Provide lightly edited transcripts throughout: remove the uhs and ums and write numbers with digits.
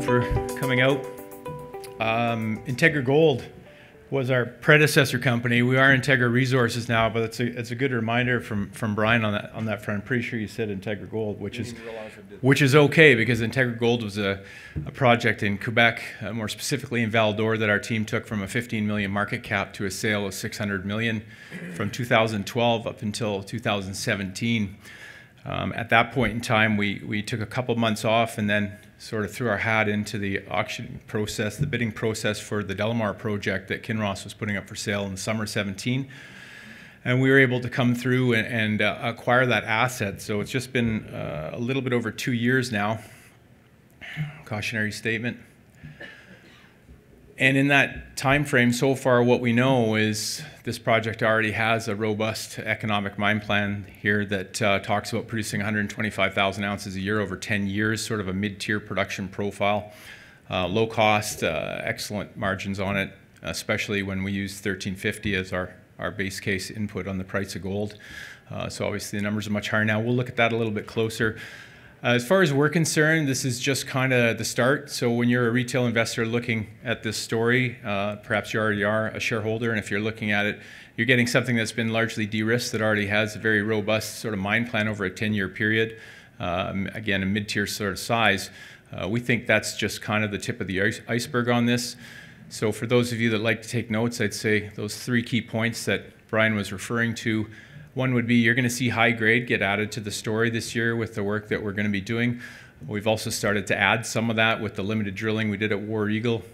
everyone for coming out. Integra Gold was our predecessor company. We are Integra Resources now, but it's a good reminder from Brian on that front. I'm pretty sure you said Integra Gold, which is okay, because Integra Gold was a project in Quebec, more specifically in Val d'Or, that our team took from a 15 million market cap to a sale of 600 million from 2012 up until 2017. At that point in time, we took a couple months off and then sort of threw our hat into the auction process, the bidding process for the Delamar project that Kinross was putting up for sale in the summer of 17. And we were able to come through and acquire that asset. So it's just been a little bit over 2 years now, cautionary statement. And in that time frame, so far what we know is this project already has a robust economic mine plan here that talks about producing 125,000 ounces a year over 10 years, sort of a mid-tier production profile, low cost, excellent margins on it, especially when we use $1,350 as our base case input on the price of gold. So obviously the numbers are much higher now. We'll look at that a little bit closer. As far as we're concerned, this is just kind of the start. So when you're a retail investor looking at this story, perhaps you already are a shareholder, and if you're looking at it, you're getting something that's been largely de-risked, that already has a very robust sort of mine plan over a 10-year period. Again, a mid-tier sort of size. We think that's just kind of the tip of the iceberg on this. So for those of you that like to take notes, I'd say those three key points that Brian was referring to. One would be, you're going to see high grade get added to the story this year with the work that we're going to be doing. We've also started to add some of that with the limited drilling we did at War Eagle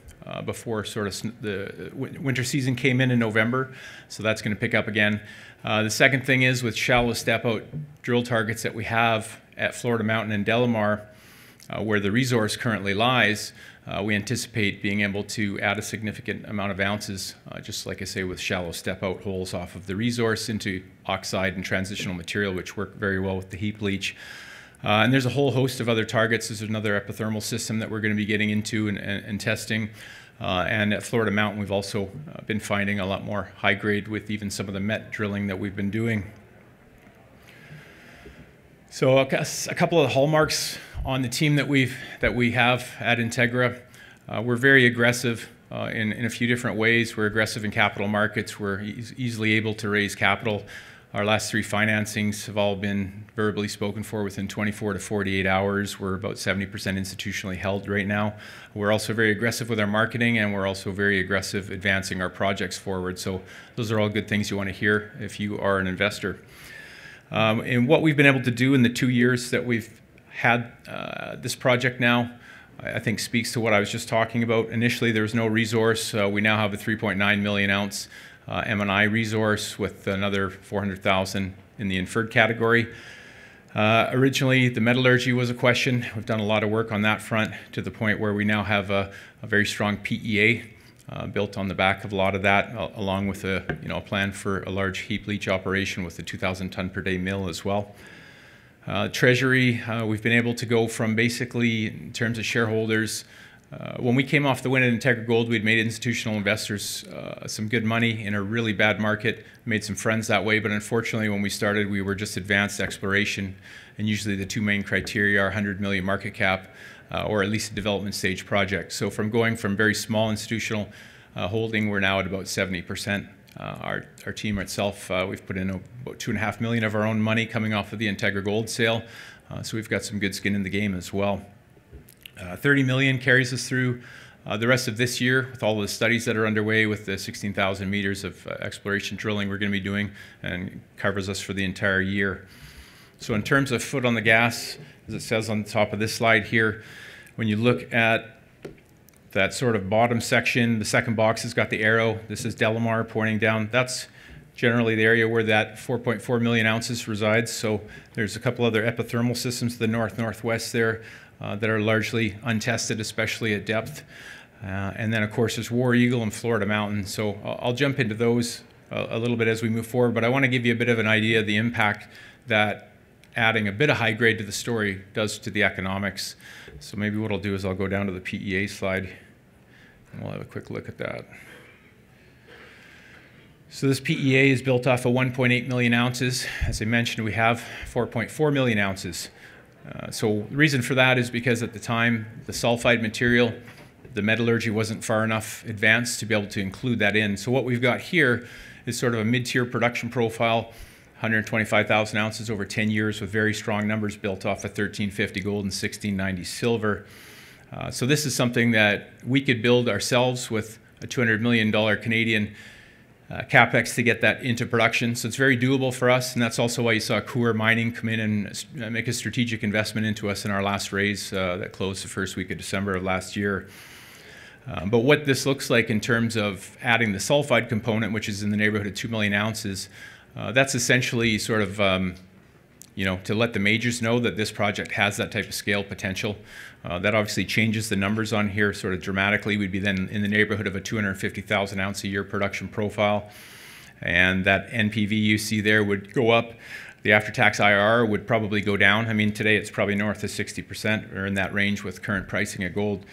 before sort of the winter season came in November. So that's going to pick up again. The second thing is, with shallow step out drill targets that we have at Florida Mountain and Delamar, where the resource currently lies, we anticipate being able to add a significant amount of ounces, just like I say, with shallow step out holes off of the resource into oxide and transitional material, which work very well with the heap leach. And there's a whole host of other targets. There's another epithermal system that we're going to be getting into and testing. And at Florida Mountain, we've also been finding a lot more high grade with even some of the met drilling that we've been doing. So a couple of hallmarks on the team that we have at Integra. We're very aggressive in a few different ways. We're aggressive in capital markets. We're easily able to raise capital. Our last three financings have all been verbally spoken for within 24 to 48 hours. We're about 70% institutionally held right now. We're also very aggressive with our marketing, and we're also very aggressive advancing our projects forward. So those are all good things you want to hear if you are an investor. And what we've been able to do in the 2 years that we've had this project now, I think speaks to what I was just talking about. Initially, there was no resource. We now have a 3.9 million ounce M&I resource with another 400,000 in the inferred category. Originally, the metallurgy was a question. We've done a lot of work on that front to the point where we now have a very strong PEA built on the back of a lot of that, along with a plan for a large heap leach operation with a 2,000 ton per day mill as well. Treasury, we've been able to go from basically, in terms of shareholders, when we came off the win at Integra Gold, we'd made institutional investors some good money in a really bad market, made some friends that way, but unfortunately when we started, we were just advanced exploration, and usually the two main criteria are 100 million market cap or at least a development stage project. So from going from very small institutional holding, we're now at about 70%. Our team itself, we've put in about $2.5 million of our own money coming off of the Integra Gold sale. So we've got some good skin in the game as well. 30 million carries us through the rest of this year with all of the studies that are underway with the 16,000 meters of exploration drilling we're going to be doing, and covers us for the entire year. So in terms of foot on the gas, as it says on the top of this slide here, when you look at that sort of bottom section, the second box has got the arrow. This is Delamar pointing down. That's generally the area where that 4.4 million ounces resides. So there's a couple other epithermal systems to the northwest there that are largely untested, especially at depth. And then of course there's War Eagle and Florida Mountain. So I'll jump into those a little bit as we move forward, but I want to give you a bit of an idea of the impact that adding a bit of high grade to the story does to the economics. So maybe what I'll do is I'll go down to the PEA slide. We'll have a quick look at that. So this PEA is built off of 1.8 million ounces. As I mentioned, we have 4.4 million ounces. So the reason for that is because at the time, the sulfide material, the metallurgy wasn't far enough advanced to be able to include that in. So what we've got here is sort of a mid-tier production profile, 125,000 ounces over 10 years with very strong numbers built off of 1350 gold and 1690 silver. So this is something that we could build ourselves with a $200 million Canadian capex to get that into production. So it's very doable for us, and that's also why you saw Coeur Mining come in and make a strategic investment into us in our last raise that closed the first week of December of last year. But what this looks like in terms of adding the sulfide component, which is in the neighborhood of 2 million ounces, that's essentially sort of, to let the majors know that this project has that type of scale potential. That obviously changes the numbers on here sort of dramatically. We'd be then in the neighborhood of a 250,000 ounce a year production profile. And that NPV you see there would go up. The after-tax IRR would probably go down. I mean, today it's probably north of 60% or in that range with current pricing of gold.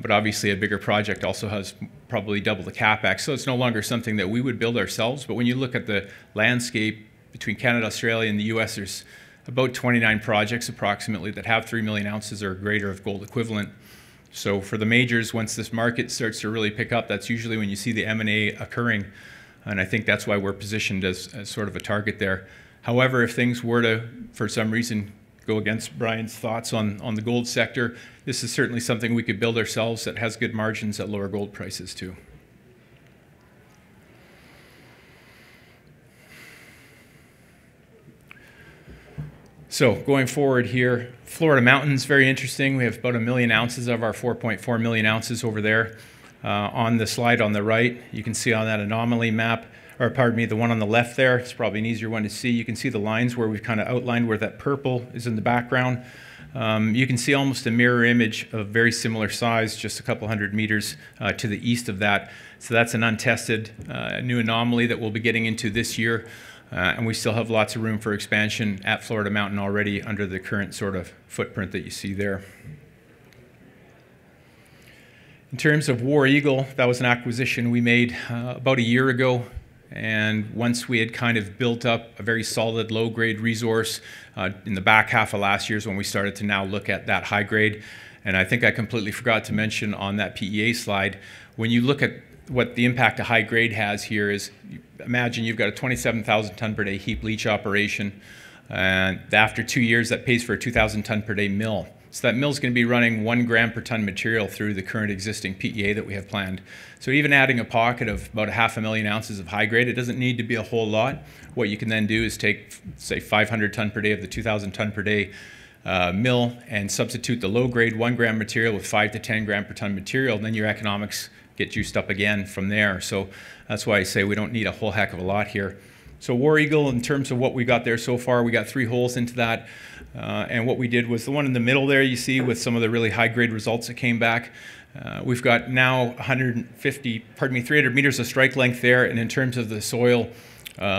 But obviously a bigger project also has probably double the capex, so it's no longer something that we would build ourselves. But when you look at the landscape between Canada, Australia, and the US, there's about 29 projects approximately that have 3 million ounces or greater of gold equivalent. So for the majors, once this market starts to really pick up, that's usually when you see the M&A occurring, and I think that's why we're positioned as sort of a target there. However, if things were to, for some reason, go against Brian's thoughts on the gold sector, this is certainly something we could build ourselves that has good margins at lower gold prices too. So going forward here, Florida Mountain's very interesting. We have about 1 million ounces of our 4.4 million ounces over there. On the slide on the right, you can see on that anomaly map, or pardon me, the one on the left there, it's probably an easier one to see. You can see the lines where we've kind of outlined where that purple is in the background. You can see almost a mirror image of very similar size, just a couple hundred meters to the east of that. So that's an untested new anomaly that we'll be getting into this year. And we still have lots of room for expansion at Florida Mountain already under the current sort of footprint that you see there. In terms of War Eagle, that was an acquisition we made about a year ago. And once we had kind of built up a very solid low-grade resource in the back half of last year's when we started to now look at that high grade. And I think I completely forgot to mention on that PEA slide, when you look at what the impact of high grade has here is, imagine you've got a 27,000 ton per day heap leach operation. And after 2 years, that pays for a 2,000 ton per day mill. So that mill's going to be running 1 gram per ton material through the current existing PEA that we have planned. So even adding a pocket of about a 500,000 ounces of high grade, it doesn't need to be a whole lot. What you can then do is take, say, 500 ton per day of the 2,000 ton per day mill and substitute the low grade 1 gram material with 5 to 10 gram per ton material. And then your economics get juiced up again from there. So that's why I say we don't need a whole heck of a lot here. So War Eagle, in terms of what we got there so far, we got 3 holes into that. And what we did was the one in the middle there you see with some of the really high-grade results that came back. We've got now 300 meters of strike length there. And in terms of the soil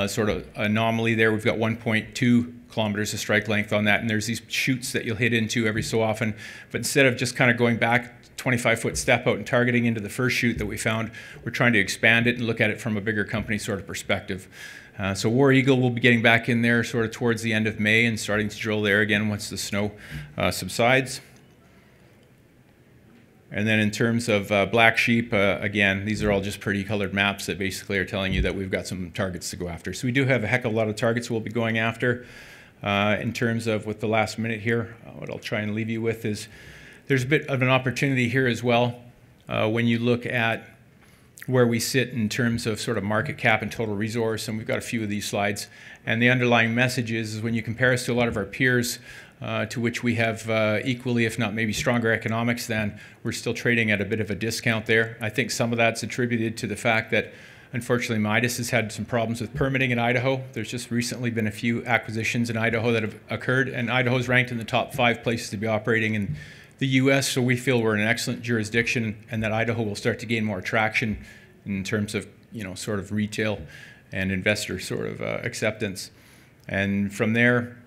sort of anomaly there, we've got 1.2 kilometers of strike length on that. And there's these chutes that you'll hit into every so often. But instead of just kind of going back 25-foot step out and targeting into the first chute that we found, we're trying to expand it and look at it from a bigger company sort of perspective. So War Eagle will be getting back in there sort of towards the end of May and starting to drill there again once the snow subsides. And then in terms of Black Sheep, again, these are all just pretty colored maps that basically are telling you that we've got some targets to go after. So we do have a heck of a lot of targets we'll be going after. In terms of with the last minute here, what I'll try and leave you with is there's a bit of an opportunity here as well when you look at where we sit in terms of sort of market cap and total resource, and we've got a few of these slides. And the underlying message is when you compare us to a lot of our peers, to which we have equally, if not maybe stronger economics than, we're still trading at a bit of a discount there. I think some of that's attributed to the fact that, unfortunately, Midas has had some problems with permitting in Idaho. There's just recently been a few acquisitions in Idaho that have occurred, and Idaho's ranked in the top 5 places to be operating in the US, so we feel we're in an excellent jurisdiction and that Idaho will start to gain more traction in terms of, sort of retail and investor sort of acceptance. And from there,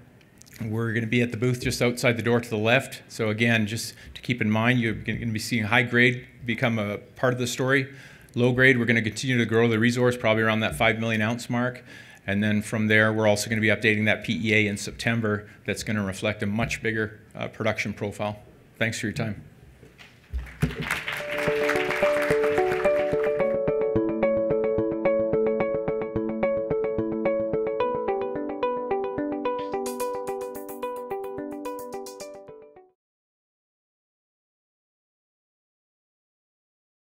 we're going to be at the booth just outside the door to the left. So again, just to keep in mind, you're going to be seeing high grade become a part of the story. Low grade, we're going to continue to grow the resource probably around that 5 million ounce mark. And then from there, we're also going to be updating that PEA in September. That's going to reflect a much bigger production profile. Thanks for your time.